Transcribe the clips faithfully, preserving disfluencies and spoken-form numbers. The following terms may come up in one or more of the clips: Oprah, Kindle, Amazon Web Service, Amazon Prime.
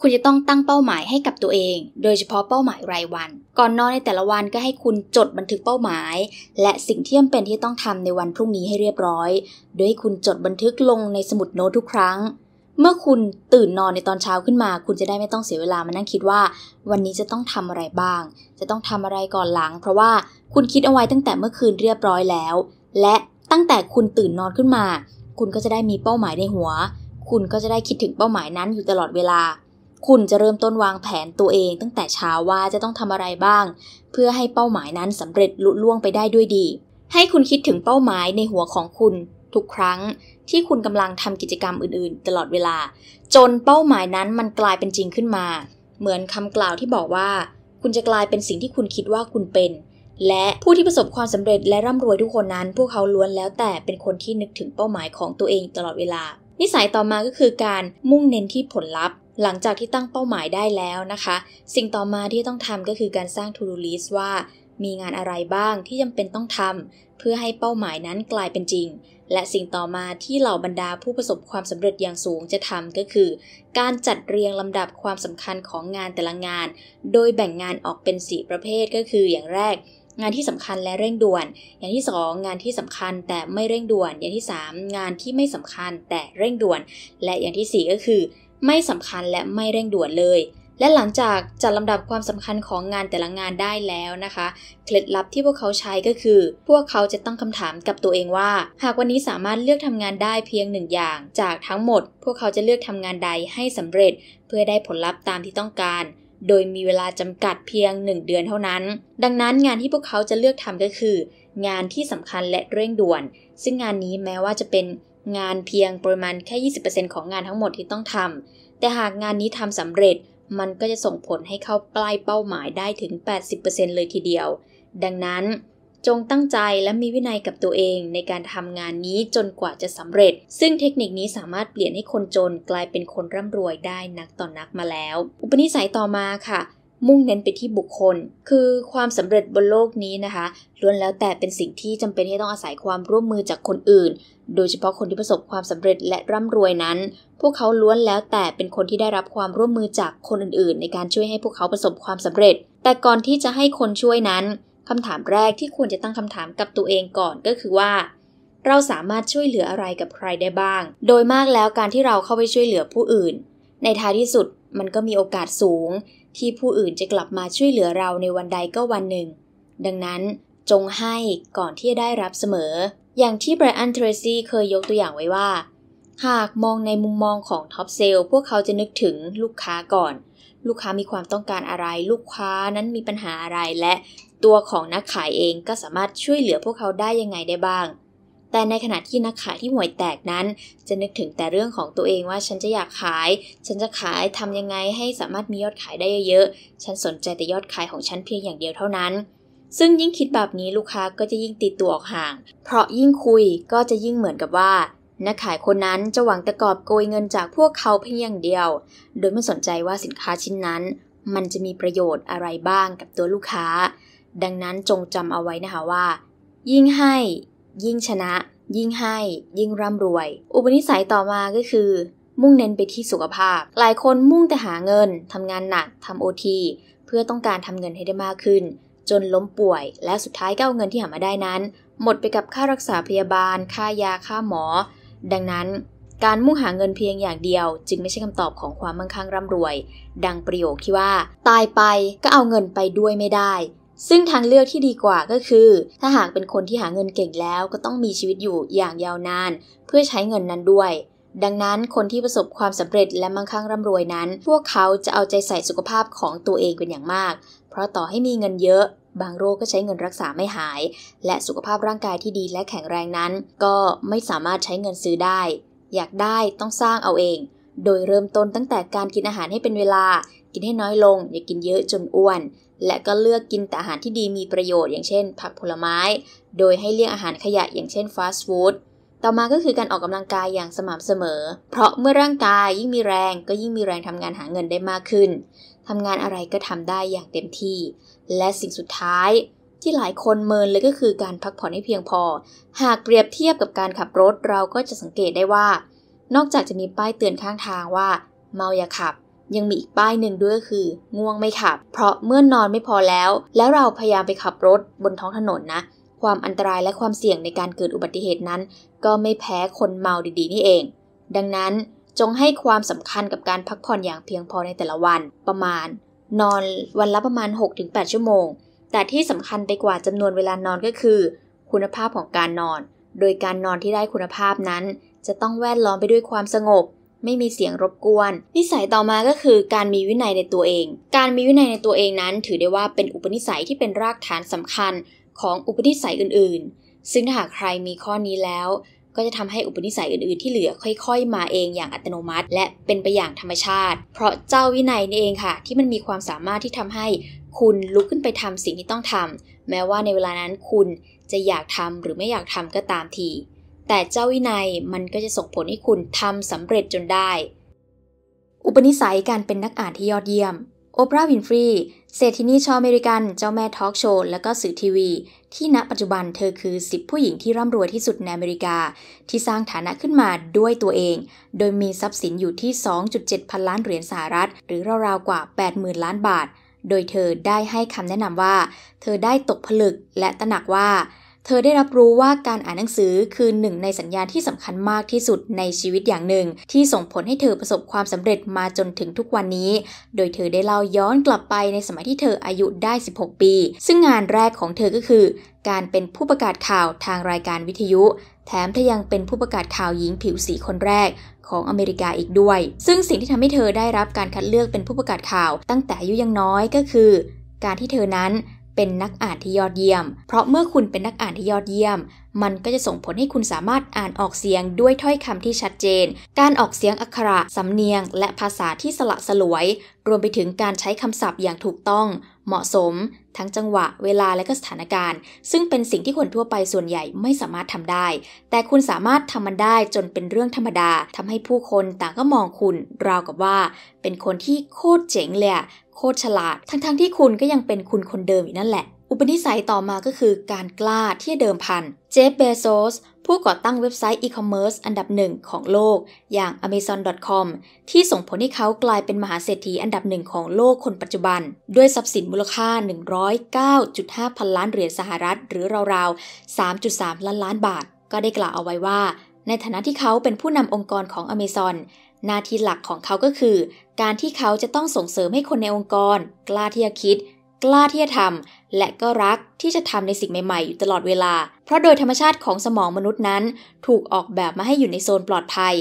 คุณจะต้องตั้งเป้าหมายให้กับตัวเองโดยเฉพาะเป้าหมายรายวันก่อนนอนในแต่ละวันก็ให้คุณจดบันทึกเป้าหมายและสิ่งที่จำเป็นที่ต้องทำในวันพรุ่งนี้ให้เรียบร้อยโดยให้คุณจดบันทึกลงในสมุดโน้ตทุกครั้งเมื่อคุณตื่นนอนในตอนเช้าขึ้นมาคุณจะได้ไม่ต้องเสียเวลามานั่งคิดว่าวันนี้จะต้องทำอะไรบ้างจะต้องทำอะไรก่อนหลังเพราะว่าคุณคิดเอาไว้ตั้งแต่เมื่อคืนเรียบร้อยแล้วและตั้งแต่คุณตื่นนอนขึ้นมาคุณก็จะได้มีเป้าหมายในหัวคุณก็จะได้คิดถึงเป้าหมายนั้นอยู่ตลอดเวลาคุณจะเริ่มต้นวางแผนตัวเองตั้งแต่เช้าว่าจะต้องทำอะไรบ้างเพื่อให้เป้าหมายนั้นสำเร็จลุล่วงไปได้ด้วยดีให้คุณคิดถึงเป้าหมายในหัวของคุณทุกครั้งที่คุณกำลังทำกิจกรรมอื่นๆตลอดเวลาจนเป้าหมายนั้นมันกลายเป็นจริงขึ้นมาเหมือนคำกล่าวที่บอกว่าคุณจะกลายเป็นสิ่งที่คุณคิดว่าคุณเป็นและผู้ที่ประสบความสำเร็จและร่ำรวยทุกคนนั้นพวกเขาล้วนแล้วแต่เป็นคนที่นึกถึงเป้าหมายของตัวเองตลอดเวลานิสัยต่อมาก็คือการมุ่งเน้นที่ผลลัพธ์หลังจากที่ตั้งเป้าหมายได้แล้วนะคะสิ่งต่อมาที่ต้องทำก็คือการสร้าง to-do list ว่ามีงานอะไรบ้างที่จำเป็นต้องทำเพื่อให้เป้าหมายนั้นกลายเป็นจริงและสิ่งต่อมาที่เหล่าบรรดาผู้ประสบความสำเร็จอย่างสูงจะทำก็คือการจัดเรียงลำดับความสำคัญของงานแต่ละงานโดยแบ่งงานออกเป็นสี่ประเภทก็คืออย่างแรกงานที่สำคัญและเร่งด่วนอย่างที่สองงานที่สำคัญแต่ไม่เร่งด่วนอย่างที่สามงานที่ไม่สำคัญแต่เร่งด่วนและอย่างที่สี่ก็คือไม่สำคัญและไม่เร่งด่วนเลยและหลังจากจัดลำดับความสำคัญของงานแต่ละงานได้แล้วนะคะเคล็ดลับที่พวกเขาใช้ก็คือพวกเขาจะตั้งคำถามกับตัวเองว่าหากวันนี้สามารถเลือกทำงานได้เพียงหนึ่งอย่างจากทั้งหมดพวกเขาจะเลือกทำงานใดให้สำเร็จเพื่อได้ผลลัพธ์ตามที่ต้องการโดยมีเวลาจำกัดเพียงหนึ่งเดือนเท่านั้นดังนั้นงานที่พวกเขาจะเลือกทำก็คืองานที่สำคัญและเร่งด่วนซึ่งงานนี้แม้ว่าจะเป็นงานเพียงประมาณแค่ ยี่สิบเปอร์เซ็นต์ ของงานทั้งหมดที่ต้องทำแต่หากงานนี้ทำสำเร็จมันก็จะส่งผลให้เข้าใกล้เป้าหมายได้ถึง แปดสิบเปอร์เซ็นต์ เลยทีเดียวดังนั้นจงตั้งใจและมีวินัยกับตัวเองในการทำงานนี้จนกว่าจะสำเร็จซึ่งเทคนิคนี้สามารถเปลี่ยนให้คนจนกลายเป็นคนร่ำรวยได้นักต่อนักมาแล้วอุปนิสัยต่อมาค่ะมุ่งเน้นไปที่บุคคลคือความสำเร็จบนโลกนี้นะคะล้วนแล้วแต่เป็นสิ่งที่จำเป็นที่ต้องอาศัยความร่วมมือจากคนอื่นโดยเฉพาะคนที่ประสบความสำเร็จและร่ำรวยนั้นพวกเขาล้วนแล้วแต่เป็นคนที่ได้รับความร่วมมือจากคนอื่นๆในการช่วยให้พวกเขาประสบความสำเร็จแต่ก่อนที่จะให้คนช่วยนั้นคำถามแรกที่ควรจะตั้งคำถามกับตัวเองก่อนก็คือว่าเราสามารถช่วยเหลืออะไรกับใครได้บ้างโดยมากแล้วการที่เราเข้าไปช่วยเหลือผู้อื่นในท้ายที่สุดมันก็มีโอกาสสูงที่ผู้อื่นจะกลับมาช่วยเหลือเราในวันใดก็วันหนึ่งดังนั้นจงให้ก่อนที่จะได้รับเสมออย่างที่ไบรอัน เทรซีเคยยกตัวอย่างไว้ว่าหากมองในมุมมองของท็อปเซลล์พวกเขาจะนึกถึงลูกค้าก่อนลูกค้ามีความต้องการอะไรลูกค้านั้นมีปัญหาอะไรและตัวของนักขายเองก็สามารถช่วยเหลือพวกเขาได้ยังไงได้บ้างแต่ในขณะที่นักขายที่ห่วยแตกนั้นจะนึกถึงแต่เรื่องของตัวเองว่าฉันจะอยากขายฉันจะขายทำยังไงให้สามารถมียอดขายได้เยอะๆฉันสนใจแต่ยอดขายของฉันเพียงอย่างเดียวเท่านั้นซึ่งยิ่งคิดแบบนี้ลูกค้าก็จะยิ่งตีตัวออกห่างเพราะยิ่งคุยก็จะยิ่งเหมือนกับว่านักขายคนนั้นจะหวังแต่กอบโกยเงินจากพวกเขาเพียงอย่างเดียวโดยไม่สนใจว่าสินค้าชิ้นนั้นมันจะมีประโยชน์อะไรบ้างกับตัวลูกค้าดังนั้นจงจำเอาไว้นะคะว่ายิ่งให้ยิ่งชนะยิ่งให้ยิ่งร่ำรวยอุปนิสัยต่อมาก็คือมุ่งเน้นไปที่สุขภาพหลายคนมุ่งแต่หาเงินทำงานหนักทำโอทีเพื่อต้องการทำเงินให้ได้มากขึ้นจนล้มป่วยและสุดท้ายก็เอาเงินที่หามาได้นั้นหมดไปกับค่ารักษาพยาบาลค่ายาค่าหมอดังนั้นการมุ่งหาเงินเพียงอย่างเดียวจึงไม่ใช่คำตอบของความมั่งคั่งร่ำรวยดังประโยคที่ว่าตายไปก็เอาเงินไปด้วยไม่ได้ซึ่งทางเลือกที่ดีกว่าก็คือถ้าหากเป็นคนที่หาเงินเก่งแล้วก็ต้องมีชีวิตอยู่อย่างยาวนานเพื่อใช้เงินนั้นด้วยดังนั้นคนที่ประสบความสำเร็จและมั่งคั่งร่ำรวยนั้นพวกเขาจะเอาใจใส่สุขภาพของตัวเองเป็นอย่างมากเพราะต่อให้มีเงินเยอะบางโรคก็ใช้เงินรักษาไม่หายและสุขภาพร่างกายที่ดีและแข็งแรงนั้นก็ไม่สามารถใช้เงินซื้อได้อยากได้ต้องสร้างเอาเองโดยเริ่มต้นตั้งแต่การกินอาหารให้เป็นเวลากินให้น้อยลงอย่ากินเยอะจนอ้วนและก็เลือกกินแต่อาหารที่ดีมีประโยชน์อย่างเช่นผักผลไม้โดยให้เลี่ยงอาหารขยะอย่างเช่นฟาสต์ฟู้ดต่อมาก็คือการออกกำลังกายอย่างสม่ำเสมอเพราะเมื่อร่างกายยิ่งมีแรงก็ยิ่งมีแรงทำงานหาเงินได้มากขึ้นทำงานอะไรก็ทำได้อย่างเต็มที่และสิ่งสุดท้ายที่หลายคนเมินเลยก็คือการพักผ่อนให้เพียงพอหากเปรียบเทียบกับการขับรถเราก็จะสังเกตได้ว่านอกจากจะมีป้ายเตือนข้างทางว่าเมาอย่าขับ ยังมีอีกป้ายหนึ่งด้วยก็คือง่วงไม่ขับเพราะเมื่อนอนไม่พอแล้วแล้วเราพยายามไปขับรถบนท้องถนนนะความอันตรายและความเสี่ยงในการเกิดอุบัติเหตุนั้นก็ไม่แพ้คนเมาดีๆนี่เองดังนั้นจงให้ความสำคัญกับการพักผ่อนอย่างเพียงพอในแต่ละวันประมาณนอนวันละประมาณ หกถึงแปด ชั่วโมงแต่ที่สำคัญไปกว่าจำนวนเวลานอนก็คือคุณภาพของการนอนโดยการนอนที่ได้คุณภาพนั้นจะต้องแวดล้อมไปด้วยความสงบไม่มีเสียงรบกวนนิสัยต่อมาก็คือการมีวินัยในตัวเองการมีวินัยในตัวเองนั้นถือได้ว่าเป็นอุปนิสัยที่เป็นรากฐานสำคัญของอุปนิสัยอื่นๆซึ่งถ้าหากใครมีข้อนี้แล้วก็จะทำให้อุปนิสัยอื่นๆที่เหลือค่อยๆมาเองอย่างอัตโนมัติและเป็นไปอย่างธรรมชาติเพราะเจ้าวินัยนี่เองค่ะที่มันมีความสามารถที่ทำให้คุณลุกขึ้นไปทำสิ่งที่ต้องทำแม้ว่าในเวลานั้นคุณจะอยากทำหรือไม่อยากทำก็ตามทีแต่เจ้าวินัยมันก็จะส่งผลให้คุณทำสำเร็จจนได้อุปนิสัยการเป็นนักอ่านที่ยอดเยี่ยมOprah Winfrey เศรษฐินีชาวอเมริกันเจ้าแม่ทอล์กโชว์และก็สื่อทีวีที่ณปัจจุบันเธอคือสิบผู้หญิงที่ร่ำรวยที่สุดในอเมริกาที่สร้างฐานะขึ้นมาด้วยตัวเองโดยมีทรัพย์สินอยู่ที่ สองจุดเจ็ดพันล้านเหรียญสหรัฐหรือราวๆกว่า แปดหมื่นล้านบาทโดยเธอได้ให้คำแนะนำว่าเธอได้ตกผลึกและตระหนักว่าเธอได้รับรู้ว่าการอ่านหนังสือคือหนึ่งในสัญญาณที่สำคัญมากที่สุดในชีวิตอย่างหนึ่งที่ส่งผลให้เธอประสบความสำเร็จมาจนถึงทุกวันนี้โดยเธอได้เล่าย้อนกลับไปในสมัยที่เธออายุได้สิบหกปีซึ่งงานแรกของเธอก็คือการเป็นผู้ประกาศข่าวทางรายการวิทยุแถมเธอยังเป็นผู้ประกาศข่าวหญิงผิวสีคนแรกของอเมริกาอีกด้วยซึ่งสิ่งที่ทำให้เธอได้รับการคัดเลือกเป็นผู้ประกาศข่าวตั้งแต่อายุยังน้อยก็คือการที่เธอนั้นเป็นนักอ่านที่ยอดเยี่ยมเพราะเมื่อคุณเป็นนักอ่านที่ยอดเยี่ยมมันก็จะส่งผลให้คุณสามารถอ่านออกเสียงด้วยถ้อยคำที่ชัดเจนการออกเสียงอักขระสำเนียงและภาษาที่สละสลวยรวมไปถึงการใช้คำศัพท์อย่างถูกต้องเหมาะสมทั้งจังหวะเวลาและก็สถานการณ์ซึ่งเป็นสิ่งที่คนทั่วไปส่วนใหญ่ไม่สามารถทำได้แต่คุณสามารถทำมันได้จนเป็นเรื่องธรรมดาทำให้ผู้คนต่างก็มองคุณราวกับว่าเป็นคนที่โคตรเจ๋งเลยโคตรฉลาดทั้งๆที่คุณก็ยังเป็นคุณคนเดิมอยู่นั่นแหละอุปนิสัยต่อมาก็คือการกล้าที่จะเดิมพัน Jeff Bezos ผู้ก่อตั้งเว็บไซต์อีคอมเมิร์ซอันดับหนึ่งของโลกอย่าง amazon ดอท คอม ที่ส่งผลให้เขากลายเป็นมหาเศรษฐีอันดับหนึ่งของโลกคนปัจจุบันด้วยทรัพย์สินมูลค่า หนึ่งร้อยเก้าจุดห้าพันล้านเหรียญสหรัฐหรือราวๆ สามจุดสามล้านล้านบาทก็ได้กล่าวเอาไว้ว่าในฐานะที่เขาเป็นผู้นำองค์กรของ Amazonหน้าที่หลักของเขาก็คือการที่เขาจะต้องส่งเสริมให้คนในองค์กรกล้าที่จะคิดกล้าที่จะทำและก็รักที่จะทำในสิ่งใหม่ๆอยู่ตลอดเวลาเพราะโดยธรรมชาติของสมองมนุษย์นั้นถูกออกแบบมาให้อยู่ในโซนปลอดภัย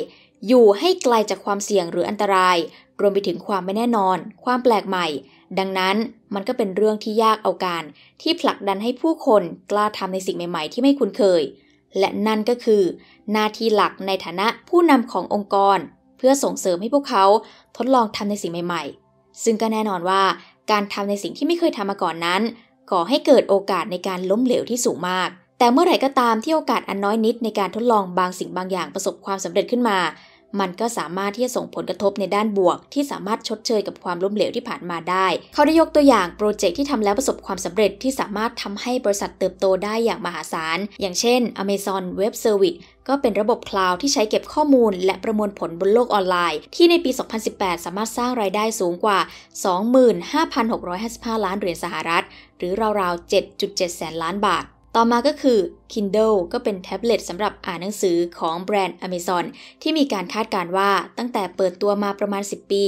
อยู่ให้ไกลจากความเสี่ยงหรืออันตรายรวมไปถึงความไม่แน่นอนความแปลกใหม่ดังนั้นมันก็เป็นเรื่องที่ยากเอาการที่ผลักดันให้ผู้คนกล้าทำในสิ่งใหม่ๆที่ไม่คุ้นเคยและนั่นก็คือหน้าที่หลักในฐานะผู้นำขององค์กรเพื่อส่งเสริมให้พวกเขาทดลองทำในสิ่งใหม่ๆซึ่งก็แน่นอนว่าการทำในสิ่งที่ไม่เคยทำมาก่อนนั้นก่อให้เกิดโอกาสในการล้มเหลวที่สูงมากแต่เมื่อไหร่ก็ตามที่โอกาสอันน้อยนิดในการทดลองบางสิ่งบางอย่างประสบความสำเร็จขึ้นมามันก็สามารถที่จะส่งผลกระทบในด้านบวกที่สามารถชดเชยกับความล้มเหลวที่ผ่านมาได้เขาได้ยกตัวอย่างโปรเจกต์ที่ทำแล้วประสบความสำเร็จที่สามารถทำให้บริษัทเติบโตได้อย่างมหาศาลอย่างเช่น Amazon Web Service ก็เป็นระบบคลาวด์ที่ใช้เก็บข้อมูลและประมวลผลบนโลกออนไลน์ที่ในปี สองพันสิบแปด สามารถสร้างรายได้สูงกว่า สองหมื่นห้าพันหกร้อยห้าสิบห้า ล้านเหรียญสหรัฐหรือราวๆ เจ็ดจุดเจ็ดแสนล้านบาทต่อมาก็คือ Kindle ก็เป็นแท็บเล็ตสำหรับอ่านหนังสือของแบรนด์ Amazon ที่มีการคาดการณ์ว่าตั้งแต่เปิดตัวมาประมาณสิบปี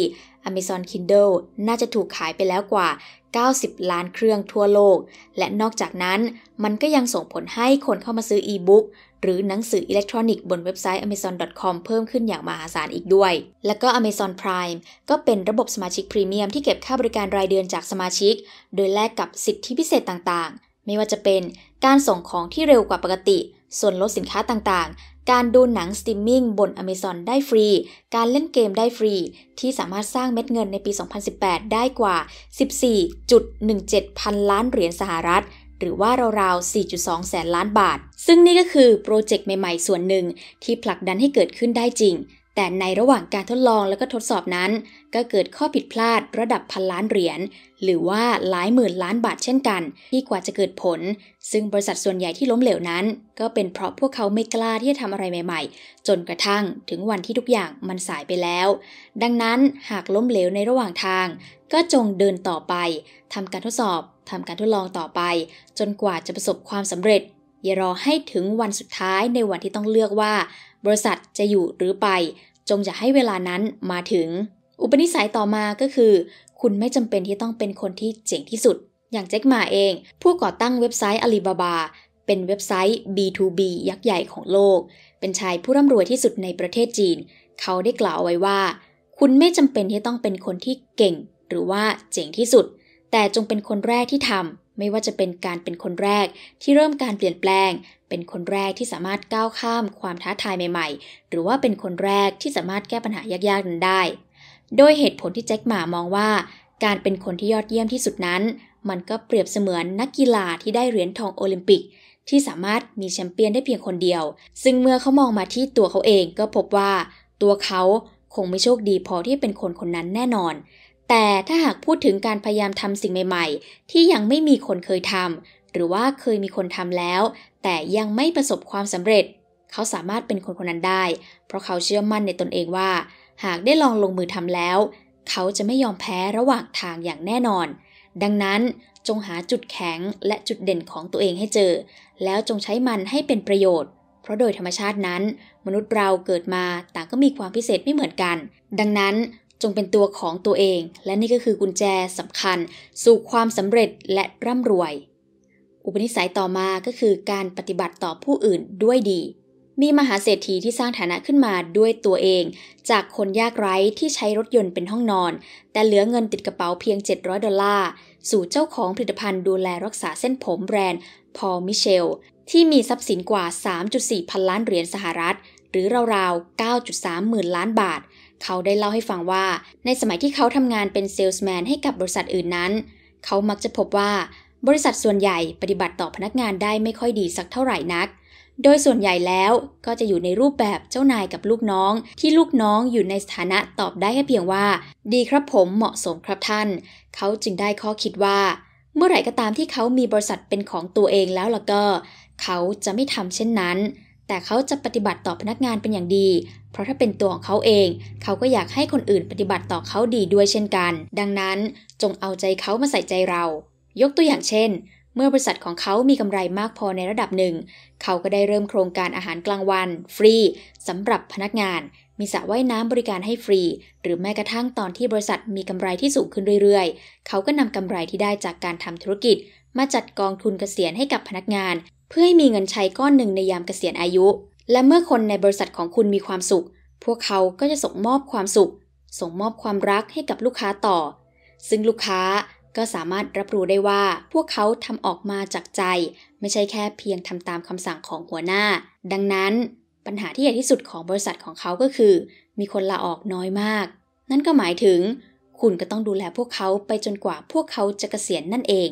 Amazon Kindle น่าจะถูกขายไปแล้วกว่าเก้าสิบล้านเครื่องทั่วโลกและนอกจากนั้นมันก็ยังส่งผลให้คนเข้ามาซื้ออีบุ๊กหรือหนังสืออิเล็กทรอนิกส์บนเว็บไซต์ amazon ดอท คอม เพิ่มขึ้นอย่างมหาศาลอีกด้วยแล้วก็ Amazon Prime ก็เป็นระบบสมาชิกพรีเมียมที่เก็บค่าบริการรายเดือนจากสมาชิกโดยแลกกับสิทธิพิเศษต่างๆไม่ว่าจะเป็นการส่งของที่เร็วกว่าปกติส่วนลดสินค้าต่างๆการดูหนังสตรีมมิ่งบน Amazon ได้ฟรีการเล่นเกมได้ฟรีที่สามารถสร้างเม็ดเงินในปี สองพันสิบแปด ได้กว่า สิบสี่จุดหนึ่งเจ็ดพันล้านเหรียญสหรัฐหรือว่าราวๆ สี่จุดสองแสนล้านบาทซึ่งนี่ก็คือโปรเจกต์ใหม่ๆส่วนหนึ่งที่ผลักดันให้เกิดขึ้นได้จริง แต่ในระหว่างการทดลองและก็ทดสอบนั้นก็เกิดข้อผิดพลาดระดับพันล้านเหรียญหรือว่าหลายหมื่นล้านบาทเช่นกันที่กว่าจะเกิดผลซึ่งบริษัทส่วนใหญ่ที่ล้มเหลวนั้นก็เป็นเพราะพวกเขาไม่กล้าที่จะทำอะไรใหม่ๆจนกระทั่งถึงวันที่ทุกอย่างมันสายไปแล้วดังนั้นหากล้มเหลวในระหว่างทางก็จงเดินต่อไปทำการทดสอบทำการทดลองต่อไปจนกว่าจะประสบความสำเร็จอย่ารอให้ถึงวันสุดท้ายในวันที่ต้องเลือกว่าบริษัทจะอยู่หรือไปจงอย่าให้เวลานั้นมาถึงอุปนิสัยต่อมาก็คือคุณไม่จำเป็นที่ต้องเป็นคนที่เจ๋งที่สุดอย่างแจ็คหม่าเองผู้ก่อตั้งเว็บไซต์อาลีบาบาเป็นเว็บไซต์ บี ทู บี ยักษ์ใหญ่ของโลกเป็นชายผู้ร่ำรวยที่สุดในประเทศจีนเขาได้กล่าวเอาไว้ว่าคุณไม่จำเป็นที่ต้องเป็นคนที่เก่งหรือว่าเจ๋งที่สุดแต่จงเป็นคนแรกที่ทำไม่ว่าจะเป็นการเป็นคนแรกที่เริ่มการเปลี่ยนแปลงเป็นคนแรกที่สามารถก้าวข้ามความท้าทายใหม่ๆหรือว่าเป็นคนแรกที่สามารถแก้ปัญหายากๆนั้นได้โดยเหตุผลที่แจ็คหม่ามองว่าการเป็นคนที่ยอดเยี่ยมที่สุดนั้นมันก็เปรียบเสมือนนักกีฬาที่ได้เหรียญทองโอลิมปิกที่สามารถมีแชมเปี้ยนได้เพียงคนเดียวซึ่งเมื่อเขามองมาที่ตัวเขาเองก็พบว่าตัวเขาคงไม่โชคดีพอที่จะเป็นคนคนนั้นแน่นอนแต่ถ้าหากพูดถึงการพยายามทำสิ่งใหม่ๆที่ยังไม่มีคนเคยทำหรือว่าเคยมีคนทำแล้วแต่ยังไม่ประสบความสำเร็จเขาสามารถเป็นคนคนนั้นได้เพราะเขาเชื่อมั่นในตนเองว่าหากได้ลองลงมือทำแล้วเขาจะไม่ยอมแพ้ระหว่างทางอย่างแน่นอนดังนั้นจงหาจุดแข็งและจุดเด่นของตัวเองให้เจอแล้วจงใช้มันให้เป็นประโยชน์เพราะโดยธรรมชาตินั้นมนุษย์เราเกิดมาต่างก็มีความพิเศษไม่เหมือนกันดังนั้นจงเป็นตัวของตัวเองและนี่ก็คือกุญแจสำคัญสู่ความสำเร็จและร่ำรวยอุปนิสัยต่อมาก็คือการปฏิบัติต่อผู้อื่นด้วยดีมีมหาเศรษฐีที่สร้างฐานะขึ้นมาด้วยตัวเองจากคนยากไร้ที่ใช้รถยนต์เป็นห้องนอนแต่เหลือเงินติดกระเป๋าเพียงเจ็ดร้อยดอลลาร์สู่เจ้าของผลิตภัณฑ์ดูแลรักษาเส้นผมแบรนด์พอล มิเชลที่มีทรัพย์สินกว่า สามจุดสี่พันล้านเหรียญสหรัฐหรือราวๆ เก้าจุดสามหมื่นล้านบาทเขาได้เล่าให้ฟังว่าในสมัยที่เขาทำงานเป็นเซลส์แมนให้กับบริษัทอื่นนั้นเขามักจะพบว่าบริษัทส่วนใหญ่ปฏิบัติต่อพนักงานได้ไม่ค่อยดีสักเท่าไหร่นักโดยส่วนใหญ่แล้วก็จะอยู่ในรูปแบบเจ้านายกับลูกน้องที่ลูกน้องอยู่ในสถานะตอบได้แค่เพียงว่าดีครับผมเหมาะสมครับท่านเขาจึงได้ข้อคิดว่าเมื่อไหร่ก็ตามที่เขามีบริษัทเป็นของตัวเองแล้วล่ะก็เขาจะไม่ทำเช่นนั้นแต่เขาจะปฏิบัติต่อพนักงานเป็นอย่างดีเพราะถ้าเป็นตัวของเขาเองเขาก็อยากให้คนอื่นปฏิบัติต่อเขาดีด้วยเช่นกันดังนั้นจงเอาใจเขามาใส่ใจเรายกตัวอย่างเช่นเมื่อบริษัทของเขามีกำไรมากพอในระดับหนึ่งเขาก็ได้เริ่มโครงการอาหารกลางวันฟรีสำหรับพนักงานมีสระว่ายน้ำบริการให้ฟรีหรือแม้กระทั่งตอนที่บริษัทมีกำไรที่สูงขึ้นเรื่อยๆเขาก็นำกำไรที่ได้จากการทำธุรกิจมาจัดกองทุนเกษียณให้กับพนักงานเพื่อให้มีเงินใช้ก้อนหนึ่งในยามเกษียณอายุและเมื่อคนในบริษัทของคุณมีความสุขพวกเขาก็จะส่งมอบความสุขส่งมอบความรักให้กับลูกค้าต่อซึ่งลูกค้าก็สามารถรับรู้ได้ว่าพวกเขาทำออกมาจากใจไม่ใช่แค่เพียงทำตามคำสั่งของหัวหน้าดังนั้นปัญหาที่ใหญ่ที่สุดของบริษัทของเขาก็คือมีคนลาออกน้อยมากนั่นก็หมายถึงคุณก็ต้องดูแลพวกเขาไปจนกว่าพวกเขาจะเกษียณนั่นเอง